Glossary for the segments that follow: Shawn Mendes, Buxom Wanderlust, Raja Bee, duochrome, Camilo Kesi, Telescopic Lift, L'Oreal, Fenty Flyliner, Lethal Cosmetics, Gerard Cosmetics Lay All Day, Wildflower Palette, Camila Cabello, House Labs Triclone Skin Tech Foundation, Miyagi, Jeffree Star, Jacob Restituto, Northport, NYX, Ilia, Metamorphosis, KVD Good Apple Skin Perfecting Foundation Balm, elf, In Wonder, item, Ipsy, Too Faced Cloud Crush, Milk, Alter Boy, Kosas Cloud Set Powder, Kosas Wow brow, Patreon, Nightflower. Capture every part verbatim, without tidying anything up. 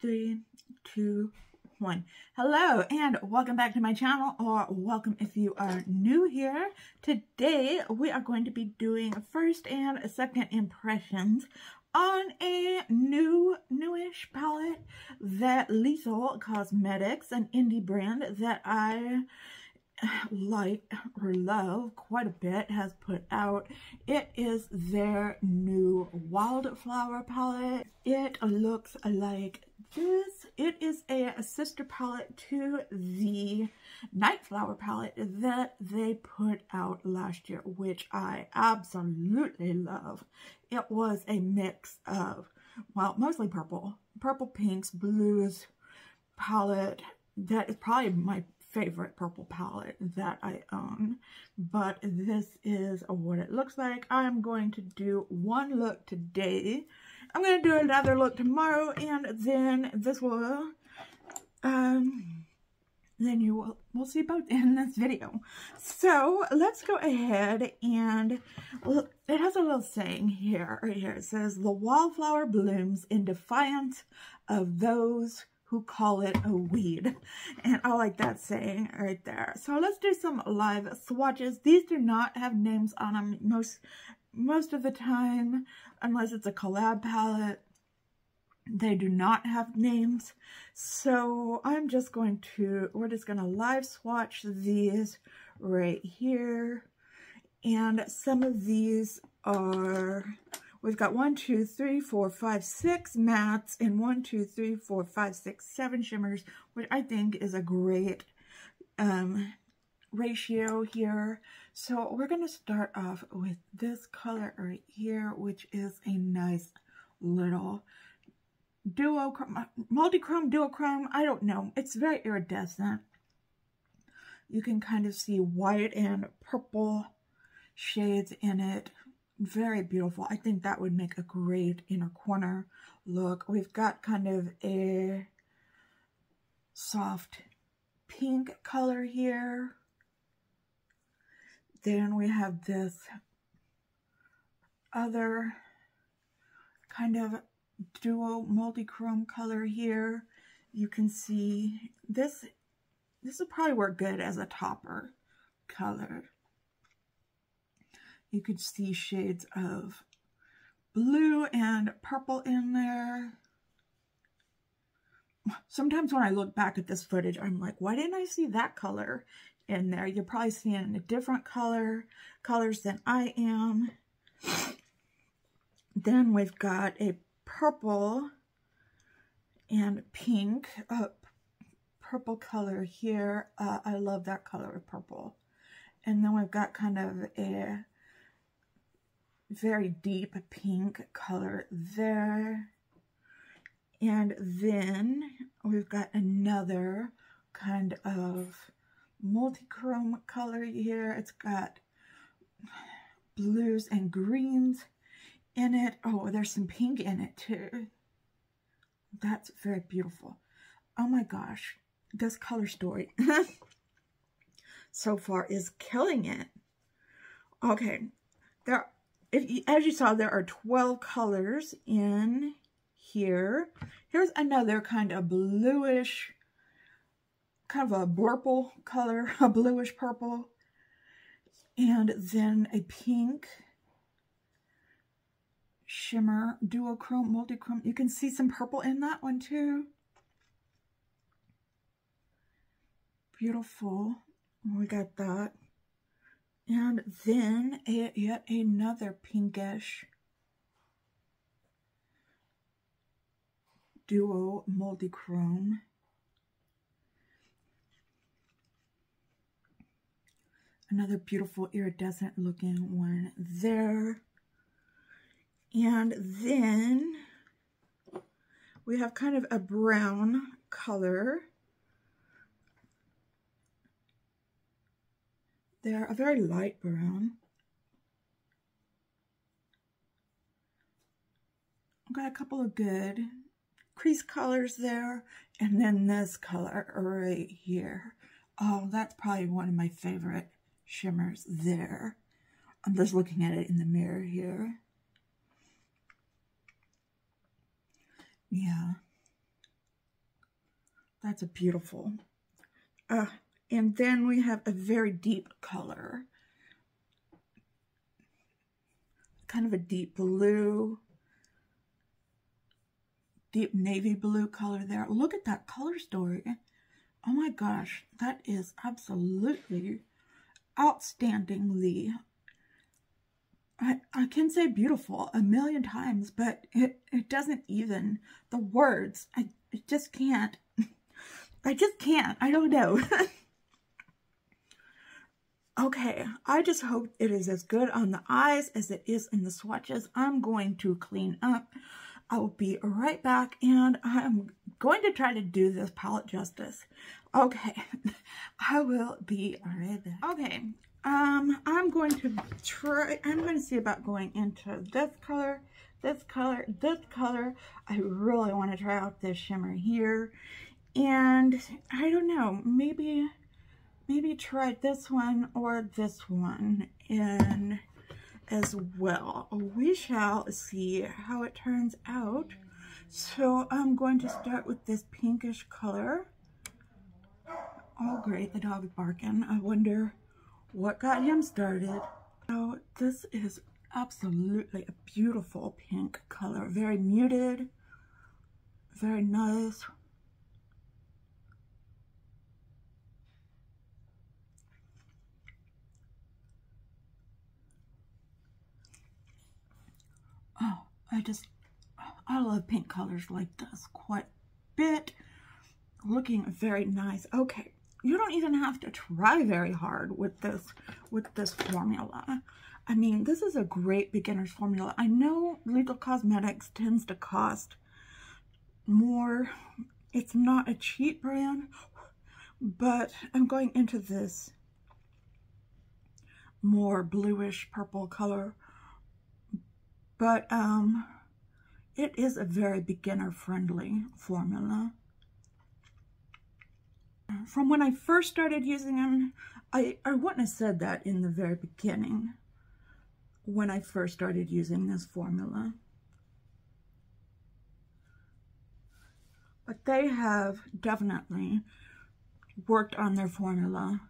three, two, one. Hello and welcome back to my channel, or welcome if you are new here. Today we are going to be doing first and second impressions on a new, newish palette that Lethal Cosmetics, an indie brand that I like or love quite a bit, has put out. It is their new Wildflower palette. It looks like this. It is a sister palette to the Nightflower palette that they put out last year, which I absolutely love. It was a mix of, well, mostly purple, purple pinks, blues palette. That is probably my favorite purple palette that I own, but this is what it looks like. I'm going to do one look today. I'm going to do another look tomorrow, and then this will, um, then you will we'll see both in this video. So let's go ahead and look. It has a little saying here, right here. It says, "The wildflower blooms in defiance of those who call it a weed." And I like that saying right there. So let's do some live swatches. These do not have names on them most, most of the time, unless it's a collab palette. They do not have names. So I'm just going to, we're just gonna live swatch these right here. And some of these are, we've got one, two, three, four, five, six mattes, and one, two, three, four, five, six, seven shimmers, which I think is a great um, ratio here. So we're going to start off with this color right here, which is a nice little duochrome, multichrome, duochrome, I don't know. It's very iridescent. You can kind of see white and purple shades in it. Very beautiful. I think that would make a great inner corner look. We've got kind of a soft pink color here. Then we have this other kind of duo multi-chrome color here. You can see this, this would probably work good as a topper color. You could see shades of blue and purple in there. Sometimes when I look back at this footage, I'm like, why didn't I see that color in there? You're probably seeing a different color, colors than I am. Then we've got a purple and pink, uh, purple color here. Uh, I love that color of purple. And then we've got kind of a very deep pink color there. And then we've got another kind of multi-chrome color here. It's got blues and greens in it. Oh, there's some pink in it too. That's very beautiful. Oh my gosh, this color story so far is killing it. Okay, there, if you, as you saw, there are twelve colors in here. Here's another kind of bluish, kind of a purple color, a bluish purple, and then a pink shimmer, duochrome, multichrome. You can see some purple in that one too. Beautiful. We got that. And then a, yet another pinkish duo multichrome. Another beautiful iridescent looking one there. And then we have kind of a brown color. They're a very light brown. I've got a couple of good crease colors there. And then this color right here. Oh, that's probably one of my favorite shimmers there. I'm just looking at it in the mirror here. Yeah. That's a beautiful. Uh, and then we have a very deep color. Kind of a deep blue. Deep navy blue color there. Look at that color story. Oh my gosh, that is absolutely outstandingly, I, I can say beautiful a million times, but it, it doesn't even, the words, I just can't, I just can't, I don't know. Okay, I just hope it is as good on the eyes as it is in the swatches. I'm going to clean up. I will be right back, and I'm going to try to do this palette justice. Okay, I will be right back. Okay, um, I'm going to try, I'm going to see about going into this color, this color, this color. I really want to try out this shimmer here, and I don't know, maybe, maybe try this one or this one, and as well. We shall see how it turns out. So I'm going to start with this pinkish color. Oh great, the dog is barking. I wonder what got him started. So this is absolutely a beautiful pink color. Very muted, very nice. Oh, I just, I love pink colors like this quite a bit. Looking very nice. Okay, you don't even have to try very hard with this, with this formula. I mean, this is a great beginner's formula. I know Lethal Cosmetics tends to cost more. It's not a cheap brand, but I'm going into this more bluish purple color. But um, it is a very beginner-friendly formula. From when I first started using them, I, I wouldn't have said that in the very beginning when I first started using this formula. But they have definitely worked on their formula,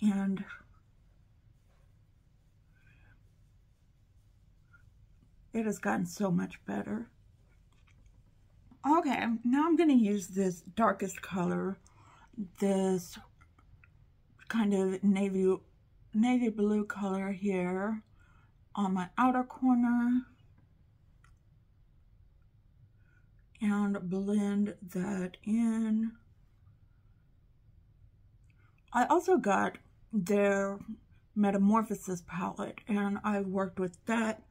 and it has gotten so much better. Okay, now I'm going to use this darkest color, this kind of navy, navy blue color here on my outer corner, and blend that in. I also got their Metamorphosis palette, and I worked with that.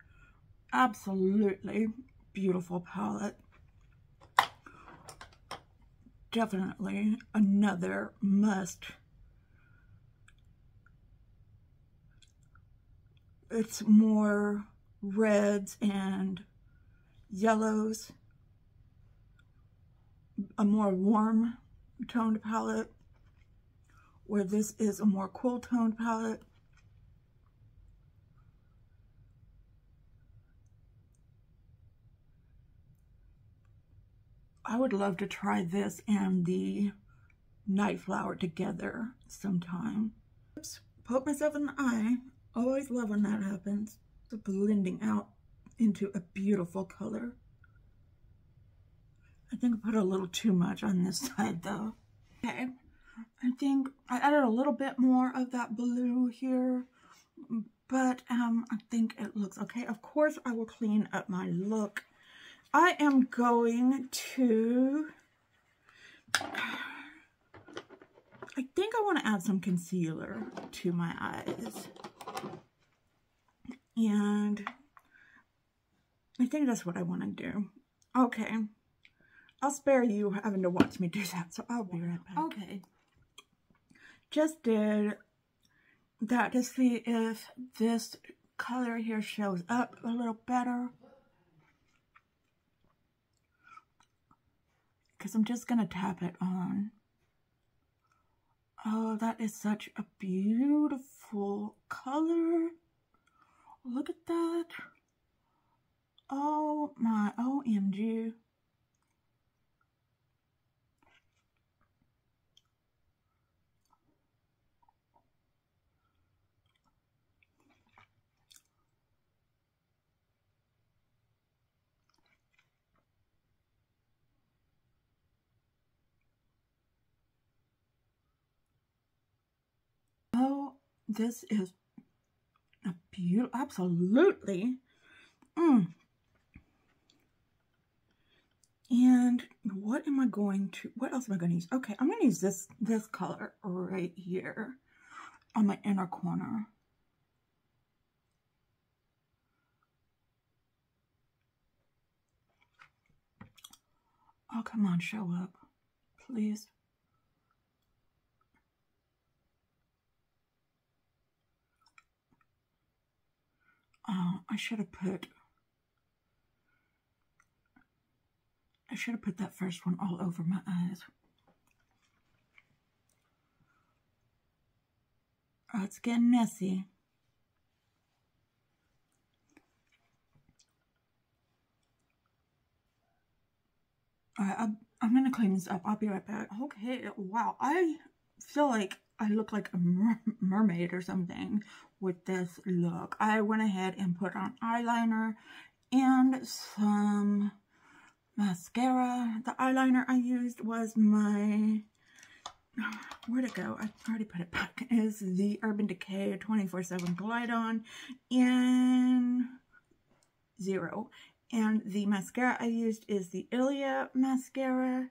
Absolutely beautiful palette. Definitely another must. It's more reds and yellows. A more warm toned palette, where this is a more cool toned palette. I would love to try this and the Nightflower together sometime. Oops, poke myself in the eye. Always love when that happens. The blending out into a beautiful color. I think I put a little too much on this side though. Okay, I think I added a little bit more of that blue here, but um, I think it looks okay. Of course, I will clean up my look. I am going to, I think I want to add some concealer to my eyes, and I think that's what I want to do. Okay, I'll spare you having to watch me do that, so I'll be right back. Okay, just did that to see if this color here shows up a little better. Because I'm just going to tap it on. Oh, that is such a beautiful color. Look at that. Oh my, O M G. know this is a beautiful, absolutely. Mm. And what am I going to, what else am I going to use? Okay, I'm going to use this, this color right here on my inner corner. Oh, come on, show up, please. Oh, I should have put, I should have put that first one all over my eyes. Oh, it's getting messy. Alright, I'm, I'm gonna clean this up. I'll be right back. Okay, wow. I feel like I look like a mer mermaid or something with this look. I went ahead and put on eyeliner and some mascara. The eyeliner I used was my... Where'd it go? I already put it back. Is the Urban Decay twenty-four seven Glide On in Zero. And the mascara I used is the Ilia mascara.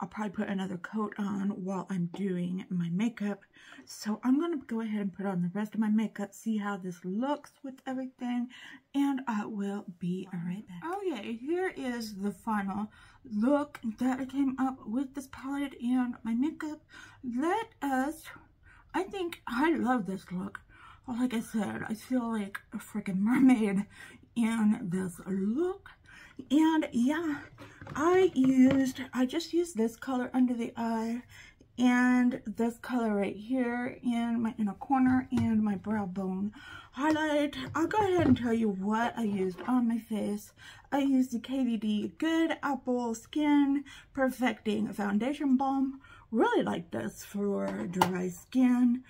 I'll probably put another coat on while I'm doing my makeup. So I'm going to go ahead and put on the rest of my makeup, see how this looks with everything, and I will be right back. Okay, here is the final look that I came up with this palette and my makeup. Let us, I think I love this look. Like I said, I feel like a freaking mermaid in this look. And yeah, I used, I just used this color under the eye and this color right here in my inner corner and my brow bone highlight. I'll go ahead and tell you what I used on my face. I used the K V D Good Apple Skin Perfecting Foundation Balm. Really like this for dry skin.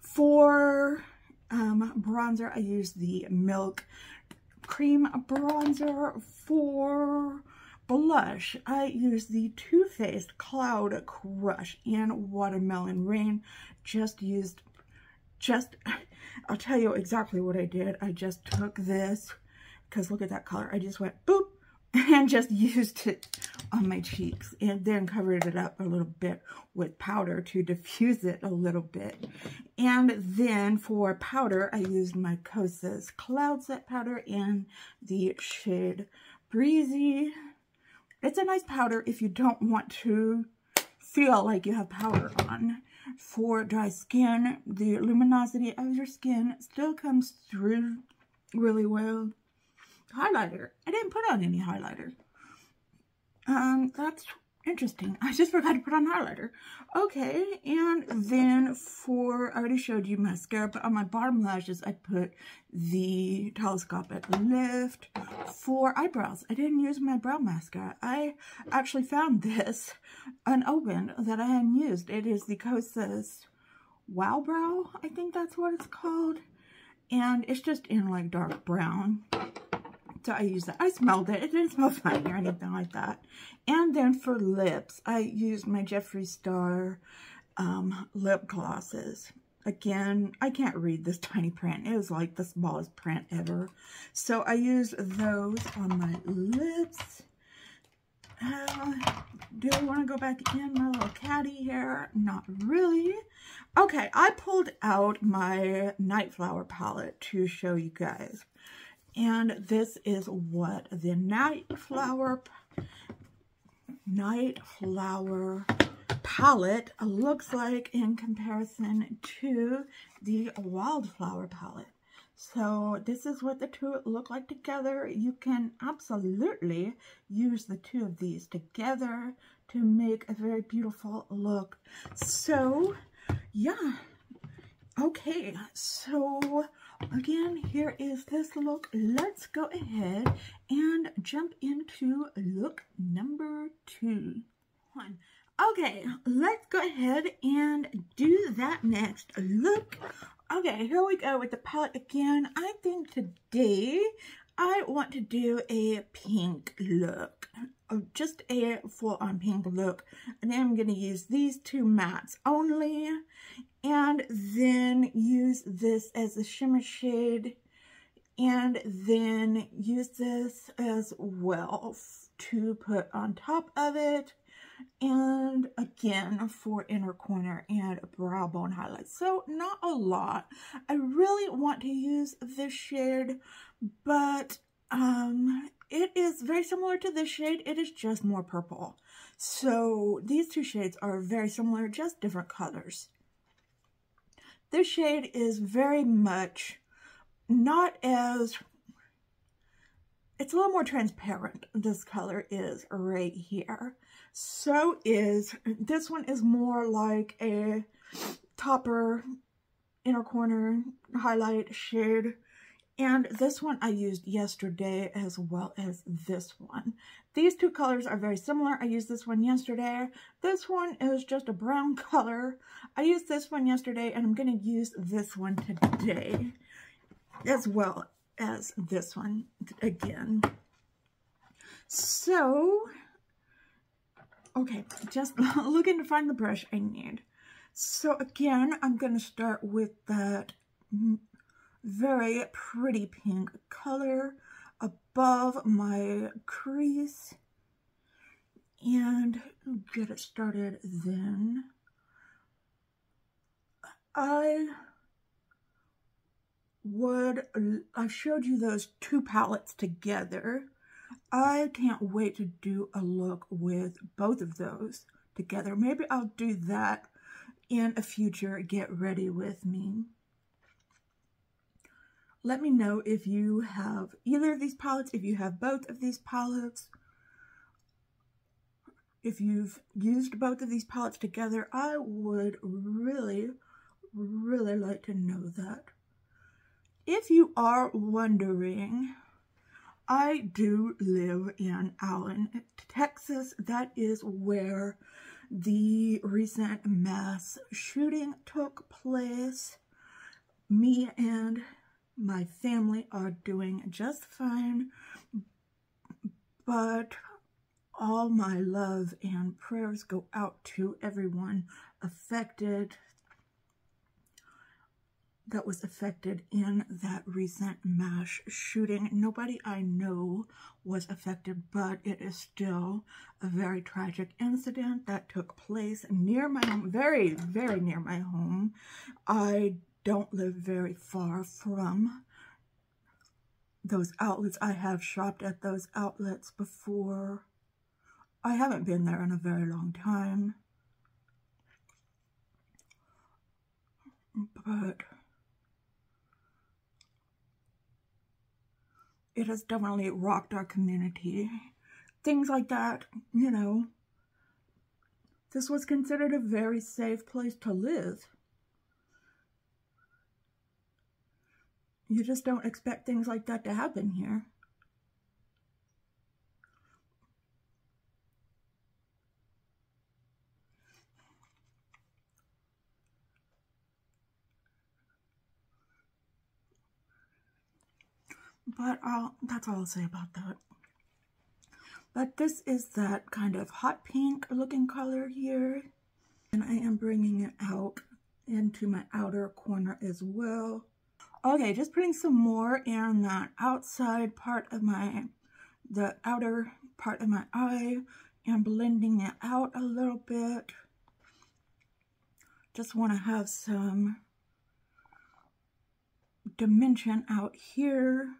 For um, bronzer, I used the Milk cream bronzer. For blush, I use the Too Faced Cloud Crush and Watermelon Rain. Just used, just, I'll tell you exactly what I did. I just took this, because look at that color. I just went boop and just used it on my cheeks and then covered it up a little bit with powder to diffuse it a little bit. And then for powder, I used my Kosas Cloud Set Powder in the shade Breezy. It's a nice powder if you don't want to feel like you have powder on. For dry skin, the luminosity of your skin still comes through really well. Highlighter. I didn't put on any highlighter. Um, that's interesting. I just forgot to put on highlighter. Okay, and then for, I already showed you mascara, but on my bottom lashes, I put the Telescopic Lift. For eyebrows, I didn't use my brow mascara. I actually found this unopened that I hadn't used. It is the Kosas Wow Brow, I think that's what it's called. And it's just in like dark brown. So I used that. I smelled it. It didn't smell funny or anything like that. And then for lips, I used my Jeffree Star um, lip glosses. Again, I can't read this tiny print. It was like the smallest print ever. So I used those on my lips. Uh, do I want to go back in my little caddy here? Not really. Okay, I pulled out my Nightflower palette to show you guys. And this is what the Nightflower Nightflower palette looks like in comparison to the Wildflower palette. So this is what the two look like together. You can absolutely use the two of these together to make a very beautiful look. So yeah. Okay, so again, here is this look. Let's go ahead and jump into look number two. One. Okay, let's go ahead and do that next look. Okay, here we go with the palette again. I think today I want to do a pink look. Just a full-on pink look. And then I'm going to use these two mattes only. and then use this as a shimmer shade, and then use this as well to put on top of it, and again for inner corner and brow bone highlights. So not a lot. I really want to use this shade, but um it is very similar to this shade. It is just more purple. So these two shades are very similar, just different colors. This shade is very much not as, it's a little more transparent. This color is right here. So is, this one is more like a topper, inner corner, highlight shade. And this one I used yesterday as well as this one. These two colors are very similar. I used this one yesterday. This one is just a brown color. I used this one yesterday, and I'm going to use this one today as well as this one again. So... okay, just looking to find the brush I need. So again, I'm going to start with that very pretty pink color above my crease and get it started then. I would, I showed you those two palettes together. I can't wait to do a look with both of those together. Maybe I'll do that in a future Get Ready With Me. Let me know if you have either of these palettes, if you have both of these palettes, if you've used both of these palettes together. I would really, really like to know that. If you are wondering, I do live in Allen, Texas. That is where the recent mass shooting took place. Me and my family are doing just fine, but all my love and prayers go out to everyone affected, that was affected in that recent mass shooting. Nobody I know was affected, but it is still a very tragic incident that took place near my home, very, very near my home. I don't live very far from those outlets. I have shopped at those outlets before. I haven't been there in a very long time. But... it has definitely rocked our community. Things like that, you know. This was considered a very safe place to live. You just don't expect things like that to happen here. But I'll, that's all I'll say about that. But this is that kind of hot pink looking color here. And I am bringing it out into my outer corner as well. Okay, just putting some more in that outside part of my, the outer part of my eye. And blending it out a little bit. Just want to have some dimension out here.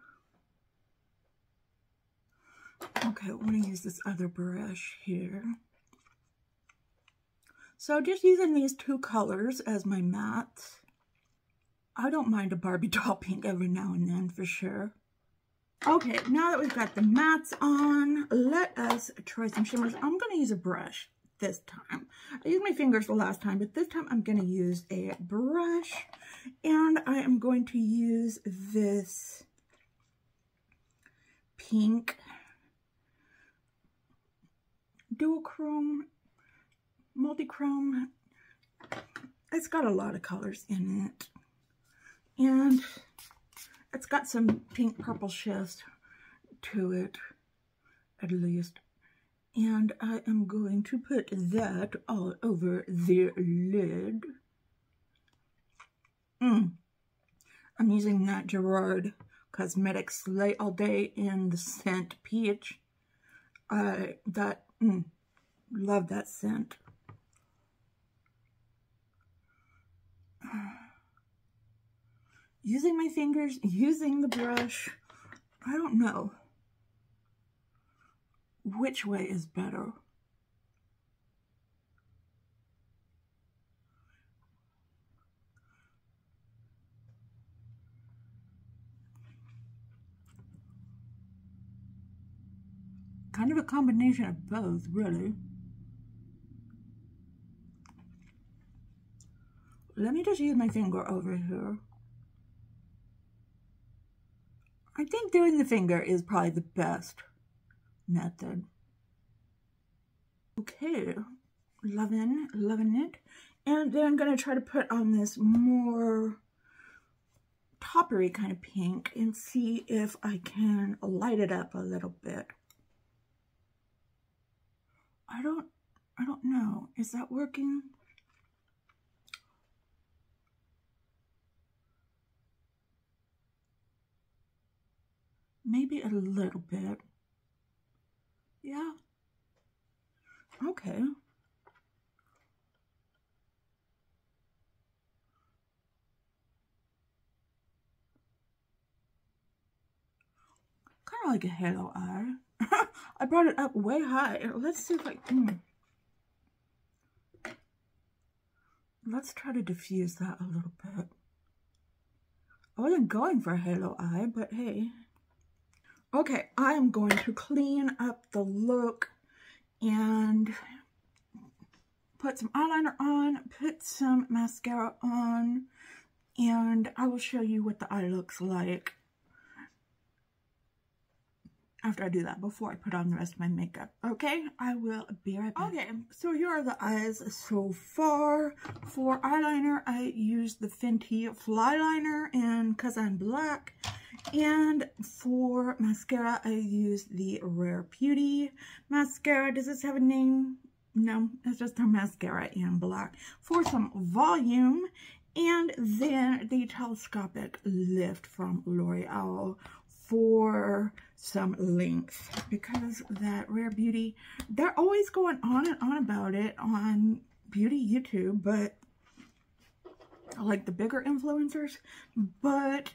Okay, I want to use this other brush here. So just using these two colors as my mattes. I don't mind a Barbie doll pink every now and then for sure. Okay, now that we've got the mattes on, let us try some shimmers. I'm going to use a brush this time. I used my fingers the last time, but this time I'm going to use a brush. And I am going to use this pink duochrome, multichrome. It's got a lot of colors in it, and it's got some pink purple shifts to it, at least. And I am going to put that all over the lid. Mm. I'm using that Gerard Cosmetics Lay All Day in the scent Peach. Uh, that, mm, love that scent. Using my fingers, using the brush, I don't know which way is better. Kind of a combination of both, really. Let me just use my finger over here. I think doing the finger is probably the best method. Okay, loving, loving it. And then I'm gonna try to put on this more toppery kind of pink and see if I can light it up a little bit. I don't, I don't know. Is that working? Maybe a little bit. Yeah. Okay. Kind of like a halo eye. I brought it up way high. Let's see if I mm. Let's try to diffuse that a little bit. I wasn't going for a halo eye, but hey. Okay, I am going to clean up the look and put some eyeliner on, put some mascara on, and I will show you what the eye looks like after I do that, before I put on the rest of my makeup. Okay, I will be right back. Okay, so here are the eyes so far. For eyeliner, I used the Fenty Flyliner and 'Cause I'm Black. And for mascara, I used the Rare Beauty mascara. Does this have a name? No, it's just their mascara in black. For some volume, and then the Telescopic Lift from L'Oreal for some length, because that Rare Beauty, they're always going on and on about it on beauty YouTube, but like the bigger influencers, but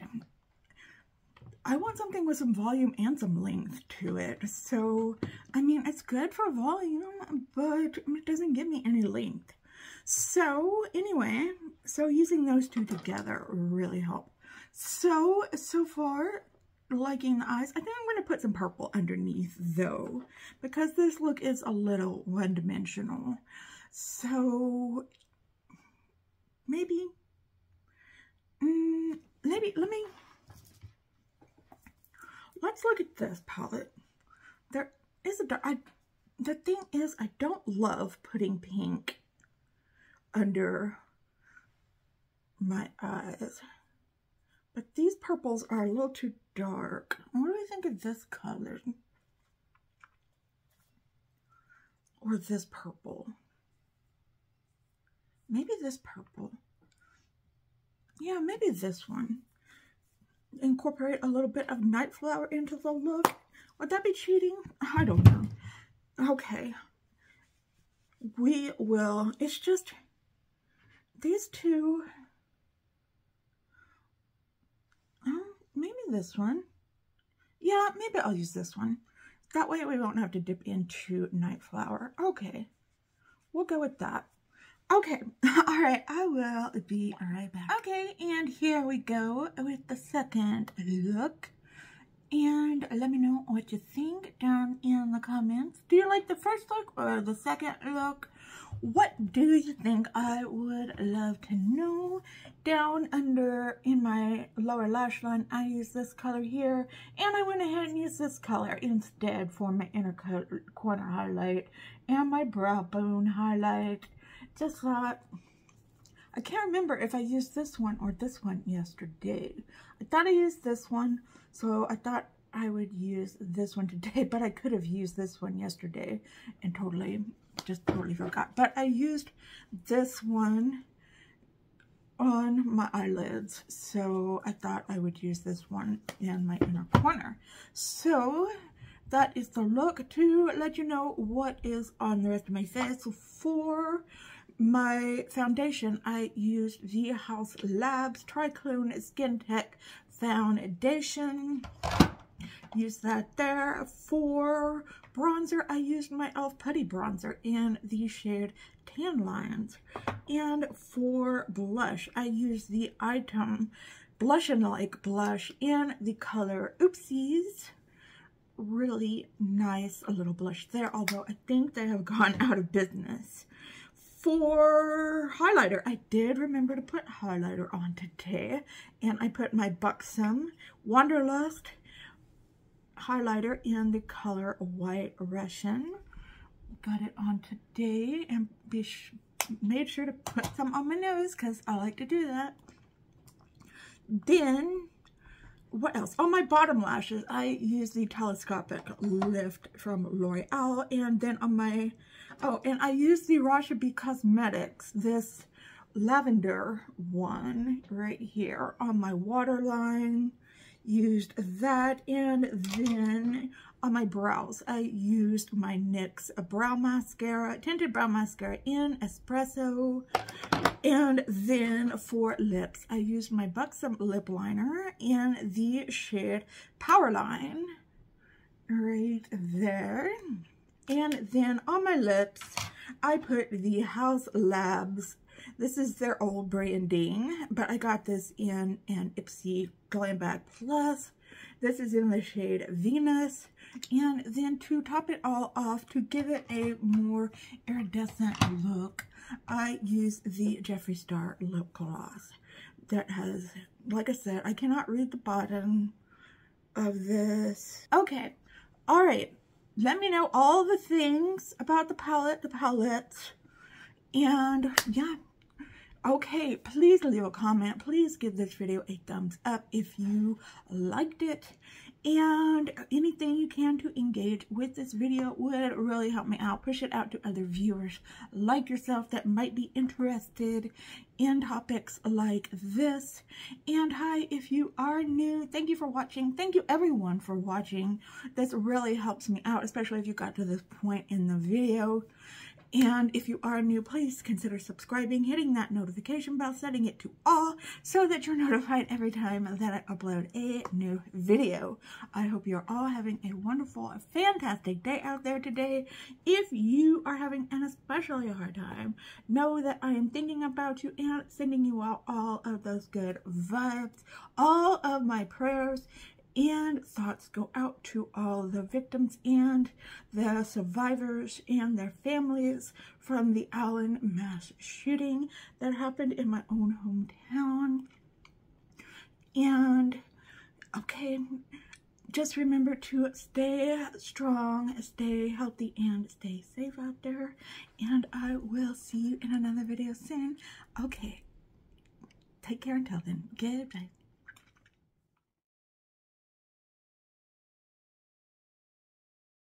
I want something with some volume and some length to it. So I mean, it's good for volume, but it doesn't give me any length. So anyway, so using those two together really helped. So, so far, liking the eyes. I think I'm going to put some purple underneath though, because this look is a little one-dimensional. So maybe, mm, maybe let me, let's look at this palette. There is a dark, I, the thing is I don't love putting pink under my eyes. But these purples are a little too dark. What do I think of this color? Or this purple? Maybe this purple. Yeah, maybe this one. Incorporate a little bit of Nightflower into the look. Would that be cheating? I don't know. Okay. We will. It's just these two. Maybe this one. Yeah, maybe I'll use this one. That way we won't have to dip into Nightflower. Okay, we'll go with that. Okay, all right, I will be right back. Okay, and here we go with the second look. And let me know what you think down in the comments. Do you like the first look or the second look? What do you think? I would love to know. Down under in my lower lash line, I used this color here, and I went ahead and used this color instead for my inner corner highlight and my brow bone highlight. Just thought, I can't remember if I used this one or this one yesterday. I thought I used this one, so I thought I would use this one today, but I could have used this one yesterday and totally, just totally forgot. But I used this one on my eyelids, so I thought I would use this one in my inner corner. So that is the look. To let you know what is on the rest of my face, for my foundation I used the House Labs Triclone Skin Tech Foundation. Use that there. For bronzer, I used my Elf Putty Bronzer in the shade Tan Lines. And for blush, I used the Item Blush and Like Blush in the color Oopsies. Really nice a little blush there, although I think they have gone out of business. For highlighter, I did remember to put highlighter on today, and I put my Buxom Wanderlust highlighter in the color White Russian. Got it on today, and be sh made sure to put some on my nose because I like to do that. Then what else? On my bottom lashes, I use the Telescopic Lift from L'Oreal, and then on my oh and I use the Raja Bee Cosmetics, this lavender one right here, on my waterline. Used that, and then on my brows I used my NYX brow mascara, tinted brow mascara in Espresso. And then for lips, I used my Buxom lip liner in the shade Powerline right there. And then on my lips I put the House Labs, this is their old branding, but I got this in an Ipsy Glam Bag Plus. This is in the shade Venus. And then to top it all off, to give it a more iridescent look, I use the Jeffree Star lip gloss that has, like I said, I cannot read the bottom of this. Okay, all right. Let me know all the things about the palette, the palettes. And yeah, okay, please leave a comment. Please give this video a thumbs up if you liked it, and anything you can to engage with this video would really help me out. Push it out to other viewers like yourself that might be interested in topics like this. And hi, if you are new, thank you for watching. Thank you everyone for watching. This really helps me out, especially if you got to this point in the video. And if you are new, please consider subscribing, hitting that notification bell, setting it to all so that you're notified every time that I upload a new video. I hope you're all having a wonderful, fantastic day out there today. If you are having an especially hard time, know that I am thinking about you and sending you out all of those good vibes. All of my prayers and thoughts go out to all the victims and the survivors and their families from the Allen mass shooting that happened in my own hometown. And okay, just remember to stay strong, stay healthy, and stay safe out there. And I will see you in another video soon. Okay, take care until then. Goodbye.